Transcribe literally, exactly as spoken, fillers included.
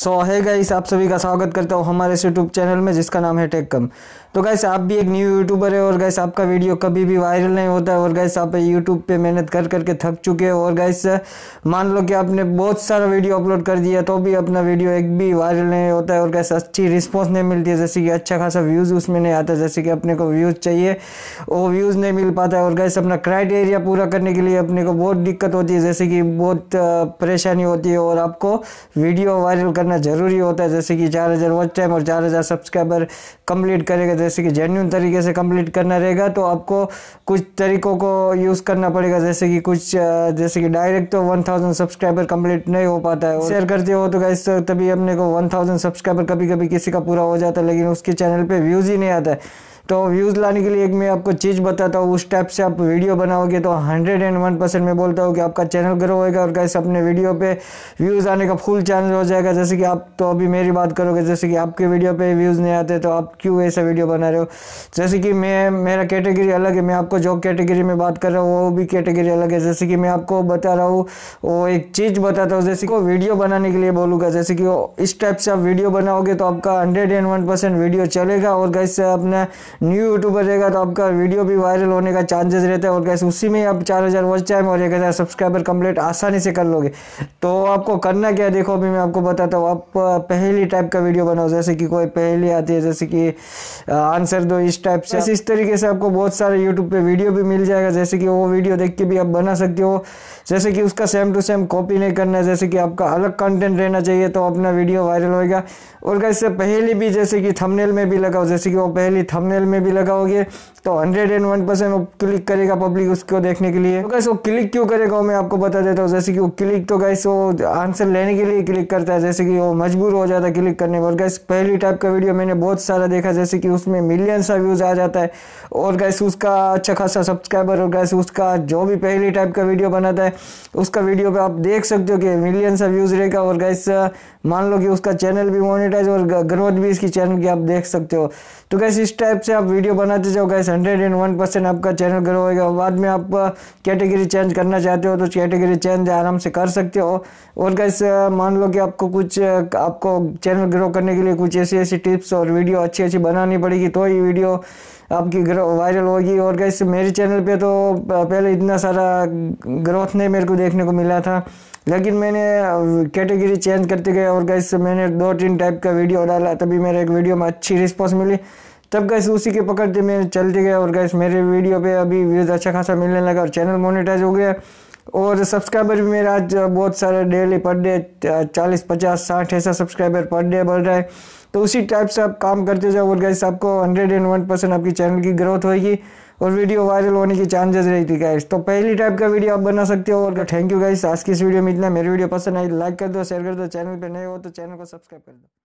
सो है गाइस, आप सभी का स्वागत करता हूँ हमारे यूट्यूब चैनल में जिसका नाम है टेक कम। तो गाइस, आप भी एक न्यू यूट्यूबर है और गाइस आपका वीडियो कभी भी वायरल नहीं होता है और गाइस आप यूट्यूब पे मेहनत कर करके थक चुके हो और गाइस मान लो कि आपने बहुत सारा वीडियो अपलोड कर दिया तो भी अपना वीडियो एक भी वायरल नहीं होता है और गाइस अच्छी रिस्पॉन्स नहीं मिलती है, जैसे कि अच्छा खासा व्यूज़ उसमें नहीं आता, जैसे कि अपने को व्यूज़ चाहिए वो व्यूज़ नहीं मिल पाता है और गाइस अपना क्राइटेरिया पूरा करने के लिए अपने को बहुत दिक्कत होती है, जैसे कि बहुत परेशानी होती है और आपको वीडियो वायरल करना ज़रूरी होता है, जैसे कि चार हज़ार वॉच टाइम और चार हज़ार सब्सक्राइबर कंप्लीट करेगा, जैसे कि जेन्यून तरीके से कंप्लीट करना रहेगा तो आपको कुछ तरीक़ों को यूज़ करना पड़ेगा, जैसे कि कुछ जैसे कि डायरेक्ट तो वन थाउजेंड सब्सक्राइबर कंप्लीट नहीं हो पाता है। शेयर करते हो तो गाइस तभी अपने को वन थाउजेंड सब्सक्राइबर कभी कभी किसी का पूरा हो जाता है लेकिन उसके चैनल पे व्यूज़ ही नहीं आता है। तो व्यूज़ लाने के लिए एक मैं आपको चीज़ बताता हूँ, उस टाइप से आप वीडियो बनाओगे तो हंड्रेड एंड वन परसेंट मैं बोलता हूँ कि आपका चैनल ग्रो होएगा और गाइस अपने वीडियो पे व्यूज़ आने का फुल चांस हो जाएगा। जैसे कि आप तो अभी मेरी बात करोगे, जैसे कि आपके वीडियो पे व्यूज़ नहीं आते तो आप क्यों ऐसा वीडियो बना रहे हो, जैसे कि मैं मेरा कैटेगरी अलग है, मैं आपको जो कैटेगरी में बात कर रहा हूँ वो भी कैटेगरी अलग है, जैसे कि मैं आपको बता रहा हूँ वो एक चीज़ बताता हूँ, जैसे कि वो वीडियो बनाने के लिए बोलूँगा, जैसे कि इस टाइप से आप वीडियो बनाओगे तो आपका hundred and one percent video चलेगा और गाइस अपना न्यू यूट्यूबर रहेगा तो आपका वीडियो भी वायरल होने का चांसेस रहता है और गाइस उसी में आप चार हज़ार वॉच टाइम और एक हज़ार सब्सक्राइबर कंप्लीट आसानी से कर लोगे। तो आपको करना क्या है देखो अभी मैं आपको बताता हूँ। आप पहेली टाइप का वीडियो बनाओ, जैसे कि कोई पहेली आती है, जैसे कि आंसर दो, इस टाइप से इस तरीके से आपको बहुत सारे यूट्यूब पर वीडियो भी मिल जाएगा, जैसे कि वो वीडियो देख के भी आप बना सकते हो, जैसे कि उसका सेम टू सेम कॉपी नहीं करना है, जैसे कि आपका अलग कंटेंट रहना चाहिए तो अपना वीडियो वायरल होएगा। और गाइस पहेली भी जैसे कि थंबनेल में भी लगाओ, जैसे कि वो पहेली थंबनेल में भी लगाओगे तो हंड्रेड एंड वन परसेंट वो क्लिक करेगा पब्लिक उसको देखने के लिए। तो गाइस वो क्लिक क्यों करेगा मैं आपको बता देता हूँ, जैसे कि वो क्लिक तो गाइस वो आंसर लेने के लिए क्लिक करता है, जैसे कि वो मजबूर हो जाता है क्लिक करने पर। और गाइस पहली टाइप का वीडियो मैंने बहुत सारा देखा, जैसे कि उसमें मिलियन सा व्यूज़ आ जाता है और गाइस उसका अच्छा खासा सब्सक्राइबर और गाइस उसका जो भी पहली टाइप का वीडियो बनाता है उसका वीडियो पर आप देख सकते हो कि मिलियन सा व्यूज़ रहेगा और गाइस मान लो कि उसका चैनल भी मोनेटाइज और ग्रोथ भी इसकी चैनल की आप देख सकते हो। तो गाइस इस टाइप से आप वीडियो बनाते जाओ guys hundred and one percent आपका चैनल ग्रो होएगा। बाद में आप कैटेगरी चेंज करना चाहते हो तो कैटेगरी चेंज आराम से कर सकते हो। और गाइस मान लो कि आपको कुछ आपको चैनल ग्रो करने के लिए कुछ ऐसी ऐसी टिप्स और वीडियो अच्छी अच्छी बनानी पड़ेगी तो ही वीडियो आपकी ग्रो वायरल होगी। और गाइस मेरे चैनल पे तो पहले इतना सारा ग्रोथ नहीं मेरे को देखने को मिला था लेकिन मैंने कैटेगरी चेंज करते गए और गाइस मैंने दो तीन टाइप का वीडियो डाला तभी मेरे एक वीडियो में अच्छी रिस्पॉन्स मिली, तब गाइस उसी के पकड़ते मैं चलते गया और गाइस मेरे वीडियो पे अभी व्यूज़ अच्छा खासा मिलने लगा और चैनल मोनेटाइज हो गया और सब्सक्राइबर भी मेरा आज बहुत सारे डेली पर डे चालीस पचास साठ ऐसा सब्सक्राइबर पर डे बढ़ रहा है। तो उसी टाइप से आप काम करते जाओ और गाइस आपको हंड्रेड एंड वन परसेंट आपकी चैनल की ग्रोथ होगी और वीडियो वायरल होने की चांसेस रहती गाइस। तो पहली टाइप का वीडियो आप बना सकते हो। और थैंक यू गाइस, आज की इस वीडियो में इतना। मेरी वीडियो पसंद आई लाइक कर दो, शेयर कर दो, चैनल पर नए हो तो चैनल को सब्सक्राइब कर दो।